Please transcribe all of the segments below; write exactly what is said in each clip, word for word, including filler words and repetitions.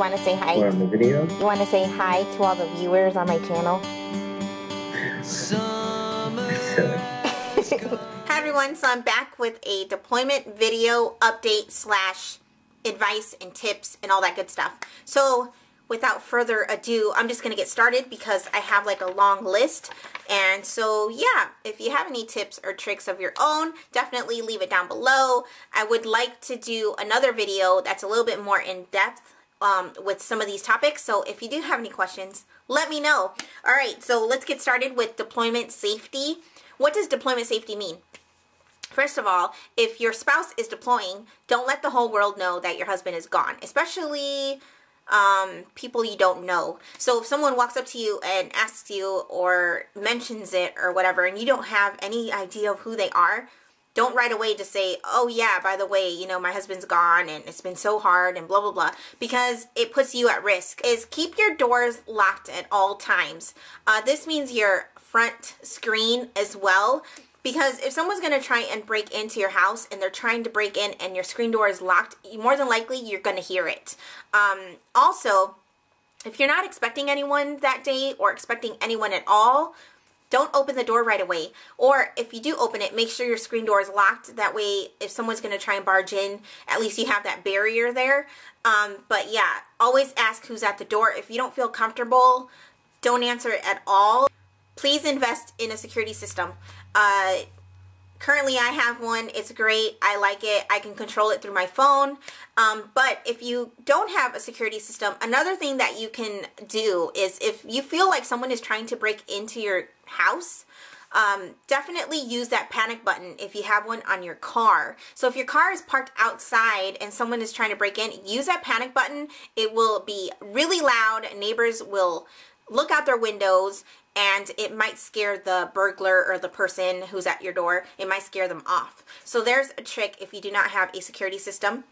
want to say hi? We're on the video. You want to say hi to all the viewers on my channel? Hi everyone, so I'm back with a deployment video update slash advice and tips and all that good stuff. So without further ado, I'm just going to get started because I have like a long list. And so yeah, if you have any tips or tricks of your own, definitely leave it down below. I would like to do another video that's a little bit more in depth um, with some of these topics. So if you do have any questions, let me know. All right, so let's get started with deployment safety. What does deployment safety mean? First of all, if your spouse is deploying, don't let the whole world know that your husband is gone, especially um, people you don't know. So if someone walks up to you and asks you or mentions it or whatever, and you don't have any idea of who they are, don't right away just say, oh yeah, by the way, you know, my husband's gone and it's been so hard and blah, blah, blah, because it puts you at risk. Is keep your doors locked at all times. Uh, this means your front screen as well. Because if someone's going to try and break into your house and they're trying to break in and your screen door is locked, more than likely you're going to hear it. Um, also, if you're not expecting anyone that day or expecting anyone at all, don't open the door right away. Or if you do open it, make sure your screen door is locked. That way, if someone's going to try and barge in, at least you have that barrier there. Um, but yeah, always ask who's at the door. If you don't feel comfortable, don't answer it at all. Please invest in a security system. Uh, currently I have one. It's great. I like it. I can control it through my phone. Um, but if you don't have a security system, another thing that you can do is if you feel like someone is trying to break into your house, um, definitely use that panic button if you have one on your car. So if your car is parked outside and someone is trying to break in, use that panic button. It will be really loud. Neighbors will look out their windows and it might scare the burglar or the person who's at your door. It might scare them off. So there's a trick if you do not have a security system.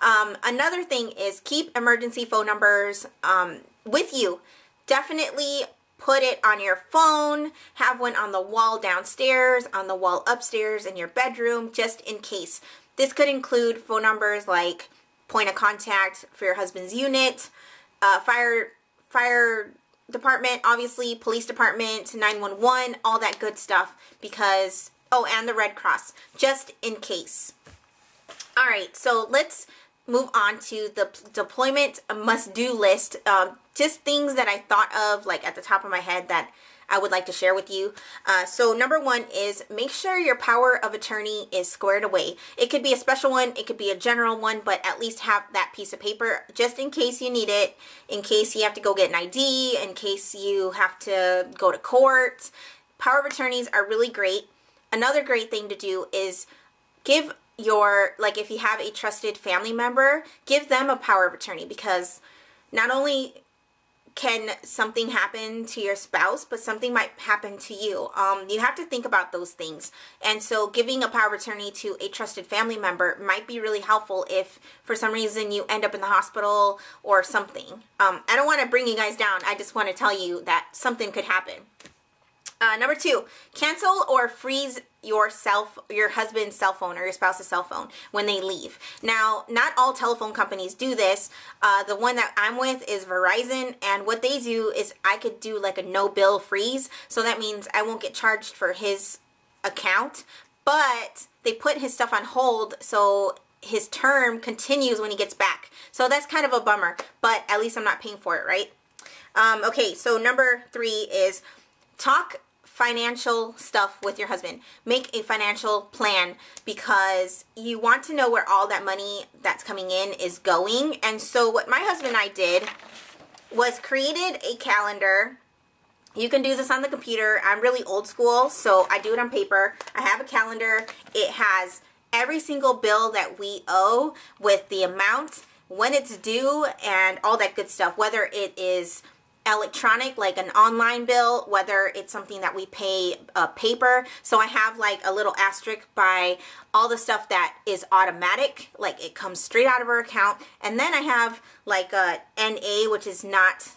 Um, another thing is keep emergency phone numbers um, with you. Definitely put it on your phone. Have one on the wall downstairs, on the wall upstairs, in your bedroom, just in case. This could include phone numbers like point of contact for your husband's unit, uh, fire, fire, department, obviously, police department, nine one one, all that good stuff, because, oh, and the Red Cross, just in case. All right, so let's move on to the deployment must-do list, um, just things that I thought of, like, at the top of my head that I would like to share with you. Uh, so number one is make sure your power of attorney is squared away. It could be a special one, it could be a general one, but at least have that piece of paper just in case you need it, in case you have to go get an I D, in case you have to go to court. Power of attorneys are really great. Another great thing to do is give your, like if you have a trusted family member, give them a power of attorney, because not only can something happen to your spouse, but something might happen to you. Um, you have to think about those things. And so giving a power of attorney to a trusted family member might be really helpful if for some reason you end up in the hospital or something. Um, I don't want to bring you guys down. I just want to tell you that something could happen. Uh, number two, cancel or freeze your cell, your husband's cell phone or your spouse's cell phone when they leave. Now, not all telephone companies do this. Uh, the one that I'm with is Verizon, and what they do is I could do like a no-bill freeze, so that means I won't get charged for his account, but they put his stuff on hold, so his term continues when he gets back. So that's kind of a bummer, but at least I'm not paying for it, right? Um, okay, so number three is talk financial stuff with your husband. Make a financial plan, because you want to know where all that money that's coming in is going. And so what my husband and I did was created a calendar. You can do this on the computer. I'm really old school, so I do it on paper. I have a calendar. It has every single bill that we owe with the amount, when it's due, and all that good stuff, whether it is electronic, like an online bill, whether it's something that we pay uh, paper. So I have like a little asterisk by all the stuff that is automatic, like it comes straight out of our account. And then I have like a N A, which is not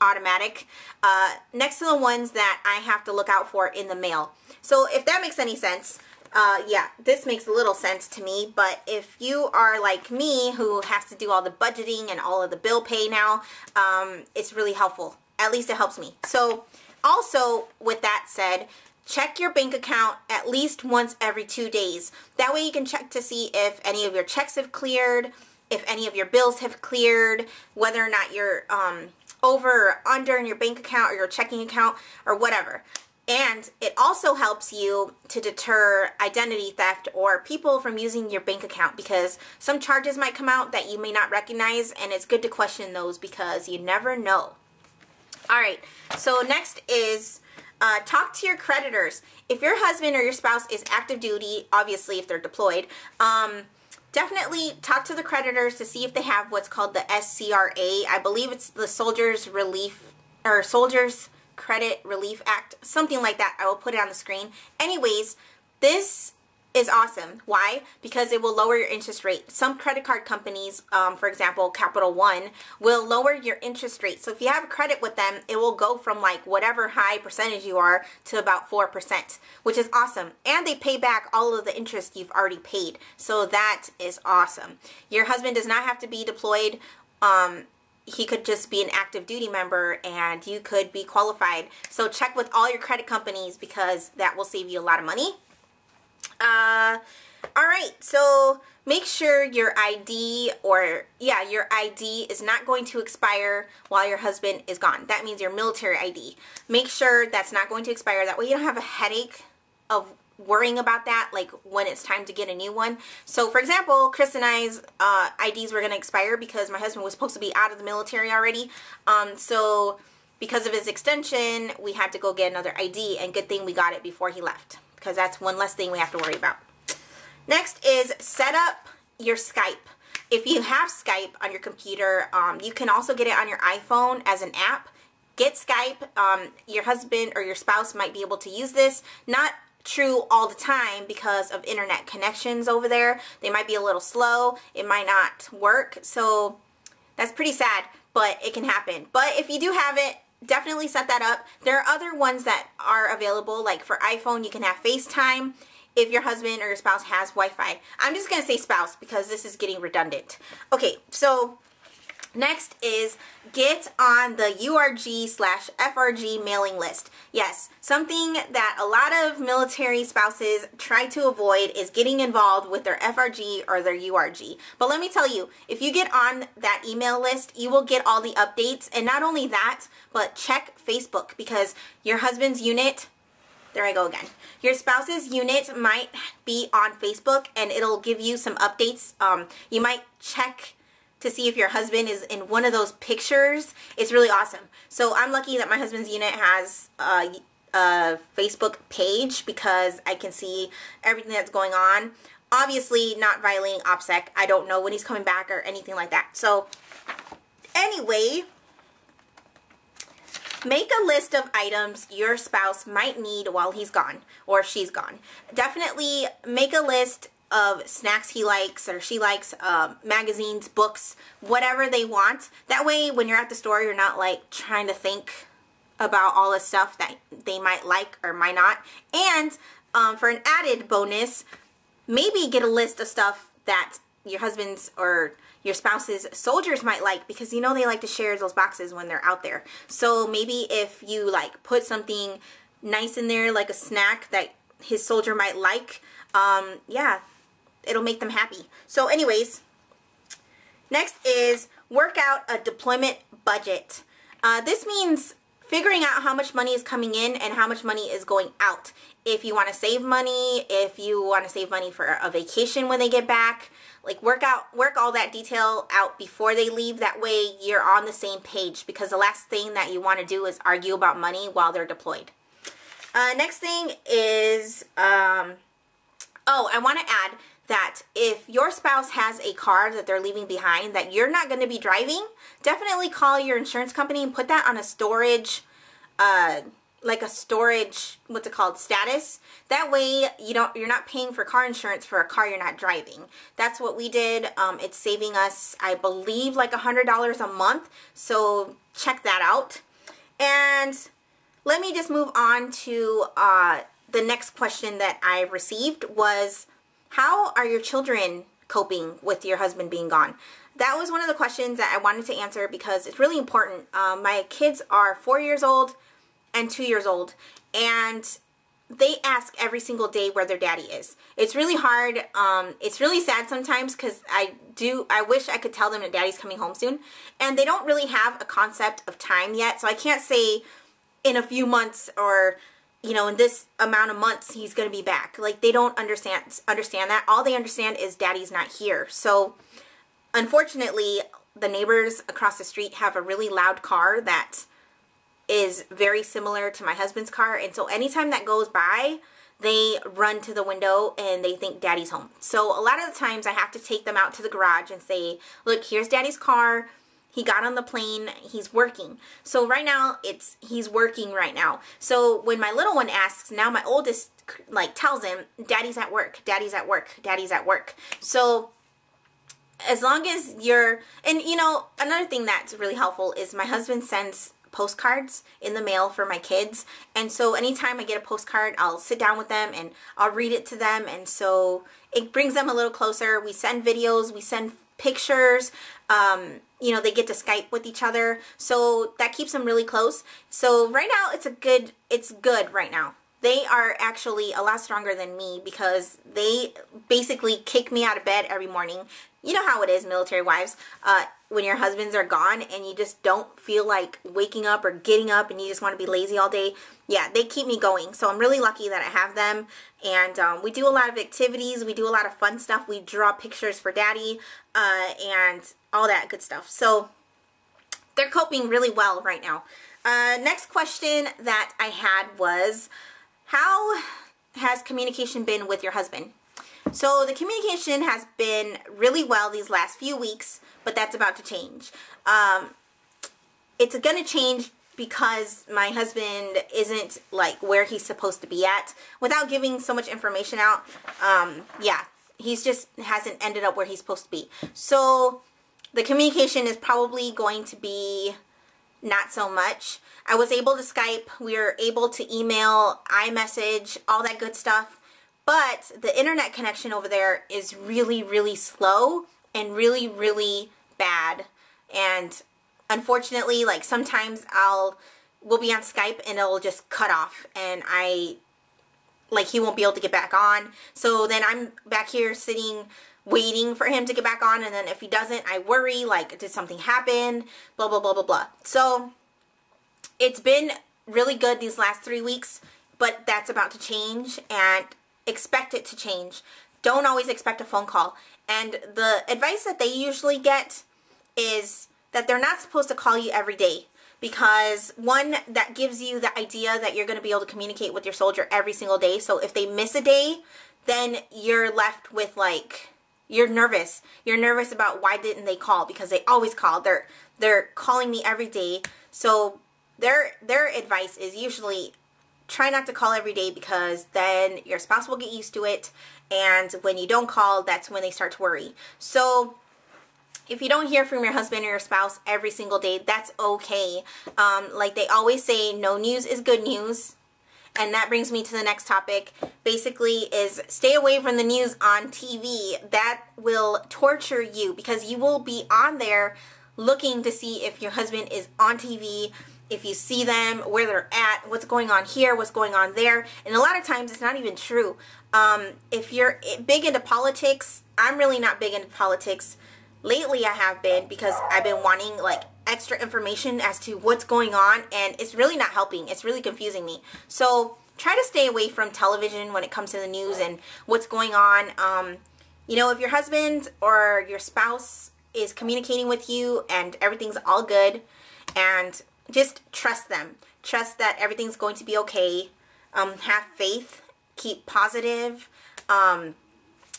automatic, uh, next to the ones that I have to look out for in the mail. So if that makes any sense, Uh, yeah, this makes a little sense to me, but if you are like me who has to do all the budgeting and all of the bill pay now, um, it's really helpful. At least it helps me. So also with that said, check your bank account at least once every two days. That way you can check to see if any of your checks have cleared, if any of your bills have cleared, whether or not you're um, over or under in your bank account or your checking account or whatever. And it also helps you to deter identity theft or people from using your bank account, because some charges might come out that you may not recognize, and it's good to question those because you never know. All right, so next is uh, talk to your creditors. If your husband or your spouse is active duty, obviously if they're deployed, um, definitely talk to the creditors to see if they have what's called the S C R A. I believe it's the Soldiers Relief or Soldiers Credit Relief Act, something like that. I will put it on the screen. Anyways, this is awesome. Why? Because it will lower your interest rate. Some credit card companies, um, for example, Capital One, will lower your interest rate. So if you have credit with them, it will go from like whatever high percentage you are to about four percent, which is awesome. And they pay back all of the interest you've already paid. So that is awesome. Your husband does not have to be deployed. Um, He could just be an active duty member and you could be qualified. So check with all your credit companies because that will save you a lot of money. Uh, all right, so make sure your I D or, yeah, your I D is not going to expire while your husband is gone. That means your military I D. Make sure that's not going to expire. That way you don't have a headache of worrying about that, like when it's time to get a new one. So for example, Chris and I's uh, I Ds were going to expire because my husband was supposed to be out of the military already. Um, so because of his extension, we had to go get another I D, and good thing we got it before he left, because that's one less thing we have to worry about. Next is set up your Skype. If you have Skype on your computer, um, you can also get it on your iPhone as an app. Get Skype. Um, your husband or your spouse might be able to use this. Not true all the time because of internet connections over there. They might be a little slow. It might not work. So that's pretty sad, but it can happen. But if you do have it, definitely set that up. There are other ones that are available. Like for iPhone, you can have FaceTime if your husband or your spouse has Wi-Fi. I'm just going to say spouse because this is getting redundant. Okay, so next is get on the U R G slash F R G mailing list. Yes, something that a lot of military spouses try to avoid is getting involved with their F R G or their U R G. But let me tell you, if you get on that email list, you will get all the updates. And not only that, but check Facebook, because your husband's unit, there I go again. Your spouse's unit might be on Facebook and it'll give you some updates. Um, you might check to see if your husband is in one of those pictures. It's really awesome. So I'm lucky that my husband's unit has a, a Facebook page because I can see everything that's going on. Obviously not violating OPSEC. I don't know when he's coming back or anything like that. So anyway, make a list of items your spouse might need while he's gone or she's gone. Definitely make a list of snacks he likes or she likes, um, magazines, books, whatever they want. That way when you're at the store, you're not like trying to think about all the stuff that they might like or might not. And um, for an added bonus, maybe get a list of stuff that your husband's or your spouse's soldiers might like, because you know they like to share those boxes when they're out there. So maybe if you like put something nice in there, like a snack that his soldier might like, um, yeah, it'll make them happy. So anyways, next is work out a deployment budget. Uh, this means figuring out how much money is coming in and how much money is going out. If you want to save money, if you want to save money for a vacation when they get back, like work out, work all that detail out before they leave. That way you're on the same page, because the last thing that you want to do is argue about money while they're deployed. Uh, next thing is, um, oh, I want to add that if your spouse has a car that they're leaving behind that you're not going to be driving, definitely call your insurance company and put that on a storage, uh, like a storage, what's it called, status. That way you don't, you're not paying for car insurance for a car you're not driving. That's what we did. Um, it's saving us, I believe, like a hundred dollars a month. So check that out. And let me just move on to uh, the next question that I received was, how are your children coping with your husband being gone? That was one of the questions that I wanted to answer because it's really important. Um, my kids are four years old and two years old, and they ask every single day where their daddy is. It's really hard. Um, it's really sad sometimes because I do. I wish I could tell them that daddy's coming home soon, and they don't really have a concept of time yet. So I can't say in a few months or, you know, in this amount of months he's going to be back. Like, they don't understand understand that. All they understand is daddy's not here. So unfortunately, the neighbors across the street have a really loud car that is very similar to my husband's car, and so anytime that goes by they run to the window and they think daddy's home. So a lot of the times I have to take them out to the garage and say, look, here's daddy's car, he got on the plane, he's working. So right now it's he's working right now. So when my little one asks, now my oldest like tells him, daddy's at work, daddy's at work, daddy's at work. So as long as you're, and you know, another thing that's really helpful is my husband sends postcards in the mail for my kids, and so anytime I get a postcard I'll sit down with them and I'll read it to them, and so it brings them a little closer. We send videos, we send pictures, um, you know, they get to Skype with each other, so that keeps them really close. So right now it's a good, it's good right now. They are actually a lot stronger than me because they basically kick me out of bed every morning. You know how it is, military wives, uh, when your husbands are gone and you just don't feel like waking up or getting up and you just want to be lazy all day. Yeah, they keep me going. So I'm really lucky that I have them. And um, we do a lot of activities. We do a lot of fun stuff. We draw pictures for daddy uh, and all that good stuff. So they're coping really well right now. Uh, next question that I had was, how has communication been with your husband? So the communication has been really well these last few weeks, but that's about to change. Um, it's going to change because my husband isn't like where he's supposed to be at. Without giving so much information out, um, yeah, he's just hasn't ended up where he's supposed to be. So the communication is probably going to be not so much. I was able to Skype, we were able to email, iMessage, all that good stuff. But the internet connection over there is really, really slow and really, really bad. And unfortunately, like sometimes I'll, we'll be on Skype and it'll just cut off and I, like he won't be able to get back on. So then I'm back here sitting, waiting for him to get back on. And then if he doesn't, I worry, like, did something happen? Blah, blah, blah, blah, blah. So it's been really good these last three weeks, but that's about to change, and expect it to change. Don't always expect a phone call. And the advice that they usually get is that they're not supposed to call you every day because, one, that gives you the idea that you're going to be able to communicate with your soldier every single day. So if they miss a day, then you're left with like, you're nervous. You're nervous about why didn't they call, because they always call. They're they're calling me every day. So their their advice is usually, try not to call every day because then your spouse will get used to it, and when you don't call, that's when they start to worry. So if you don't hear from your husband or your spouse every single day, that's okay. Um, like they always say, no news is good news. And that brings me to the next topic, basically, is stay away from the news on T V. That will torture you because you will be on there looking to see if your husband is on T V, if you see them, where they're at, what's going on here, what's going on there. And a lot of times it's not even true. Um, if you're big into politics, I'm really not big into politics. Lately I have been, because I've been wanting like extra information as to what's going on, and it's really not helping. It's really confusing me. So try to stay away from television when it comes to the news and what's going on. Um, you know, if your husband or your spouse is communicating with you and everything's all good, and just trust them. Trust that everything's going to be okay. Um, have faith. Keep positive. Um,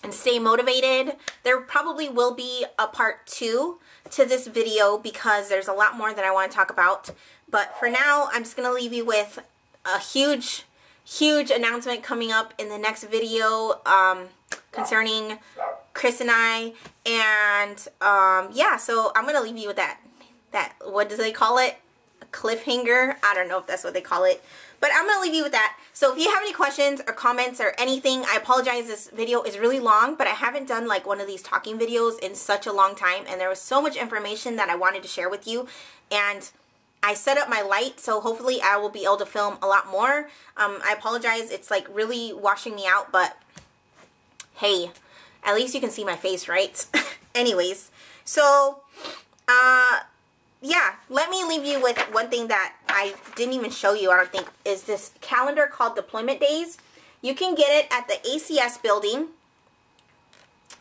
and stay motivated. There probably will be a part two to this video because there's a lot more that I want to talk about. But for now, I'm just going to leave you with a huge, huge announcement coming up in the next video um, concerning Chris and I. And um, yeah, so I'm going to leave you with that. That, what do they call it? Cliffhanger. I don't know if that's what they call it, But I'm going to leave you with that. So if you have any questions or comments or anything, I apologize, this video is really long, but I haven't done like one of these talking videos in such a long time, and there was so much information that I wanted to share with you. And I set up my light, so hopefully I will be able to film a lot more. Um, I apologize, it's like really washing me out, but hey, at least you can see my face, right? Anyways, so uh, yeah, let me leave you with one thing that I didn't even show you, I don't think, is this calendar called Deployment Days. You can get it at the A C S building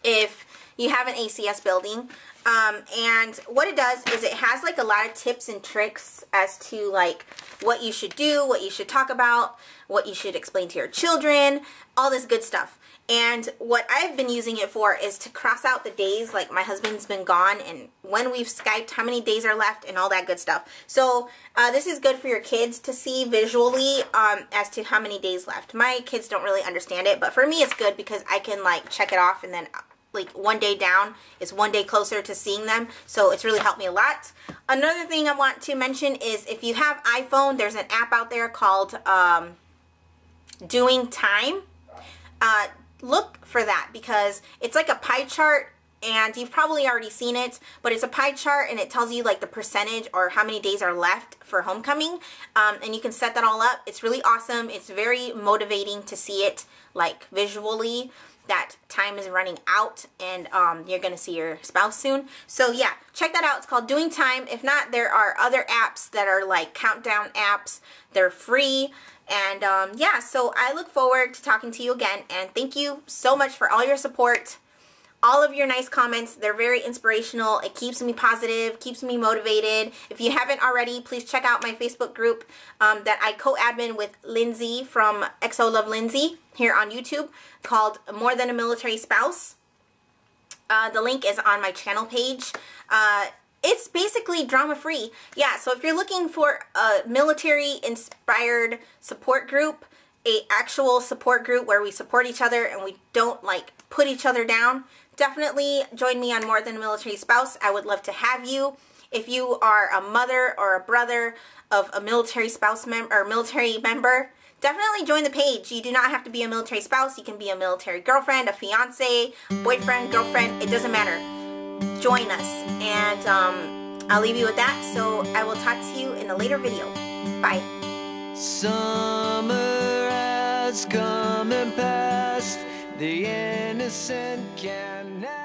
if you have an A C S building. Um, and what it does is it has like a lot of tips and tricks as to like what you should do, what you should talk about, what you should explain to your children, all this good stuff. And what I've been using it for is to cross out the days, like my husband's been gone and when we've Skyped, how many days are left and all that good stuff. So uh, this is good for your kids to see visually um, as to how many days left. My kids don't really understand it, but for me it's good because I can like check it off, and then like one day down is one day closer to seeing them, so it's really helped me a lot. Another thing I want to mention is if you have iPhone, there's an app out there called um, Doing Time. Uh, look for that because it's like a pie chart, and you've probably already seen it, but it's a pie chart and it tells you like the percentage or how many days are left for homecoming, um, and you can set that all up. It's really awesome. It's very motivating to see it like visually that time is running out, and um, you're going to see your spouse soon. So yeah, check that out. It's called Doing Time. If not, there are other apps that are like countdown apps. They're free. And um, yeah, so I look forward to talking to you again. And thank you so much for all your support, all of your nice comments. They're very inspirational. It keeps me positive, keeps me motivated. If you haven't already, please check out my Facebook group um, that I co-admin with Lindsay from X O Love Lindsay here on YouTube, called More Than a Military Spouse. Uh, the link is on my channel page. Uh, it's basically drama-free. Yeah, so if you're looking for a military-inspired support group, a actual support group where we support each other and we don't like put each other down, definitely join me on More Than a Military Spouse. I would love to have you. If you are a mother or a brother of a military spouse member or military member, definitely join the page. You do not have to be a military spouse. You can be a military girlfriend, a fiance, boyfriend, girlfriend. It doesn't matter. Join us. And um, I'll leave you with that. So I will talk to you in a later video. Bye. Summer has come and passed. The innocent can now